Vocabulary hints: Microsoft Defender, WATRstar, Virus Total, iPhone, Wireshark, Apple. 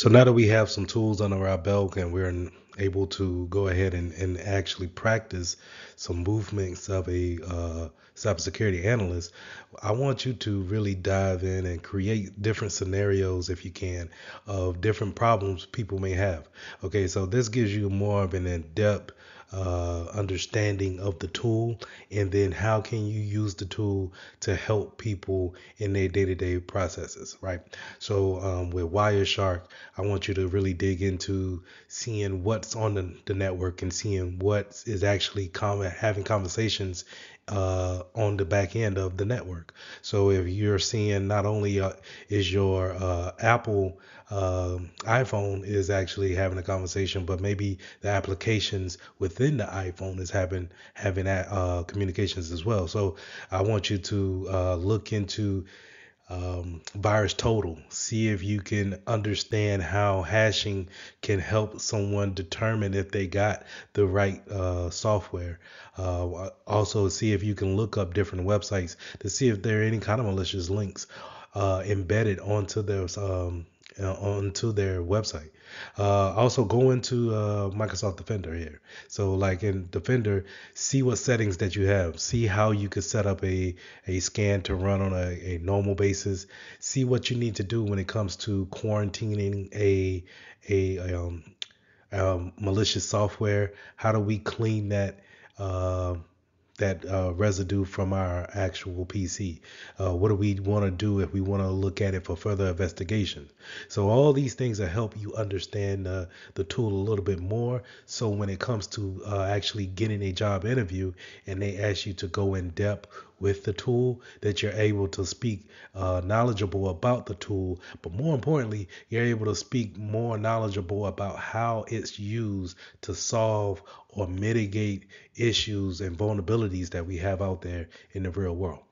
So now that we have some tools under our belt and we're able to go ahead and actually practice some movements of a cybersecurity analyst, I want you to really dive in and create different scenarios, if you can, of different problems people may have. Okay, so this gives you more of an in-depth understanding of the tool, and then how can you use the tool to help people in their day-to-day processes, right? So with Wireshark, I want you to really dig into seeing what's on the network and seeing what is actually having conversations on the back end of the network. So if you're seeing not only is your Apple iPhone is actually having a conversation, but maybe the applications within the iPhone is having communications as well. So I want you to look into Virus Total, see if you can understand how hashing can help someone determine if they got the right software. Also, see if you can look up different websites to see if there are any kind of malicious links embedded onto their website. Also go into Microsoft Defender here. So like in Defender, see what settings that you have, see how you could set up a scan to run on a normal basis, see what you need to do when it comes to quarantining a malicious software. How do we clean that residue from our actual PC? What do we want to do if we want to look at it for further investigation? So all these things will help you understand the tool a little bit more. So when it comes to actually getting a job interview and they ask you to go in depth with the tool, that you're able to speak knowledgeable about the tool, but more importantly, you're able to speak more knowledgeable about how it's used to solve or mitigate issues and vulnerabilities that we have out there in the real world.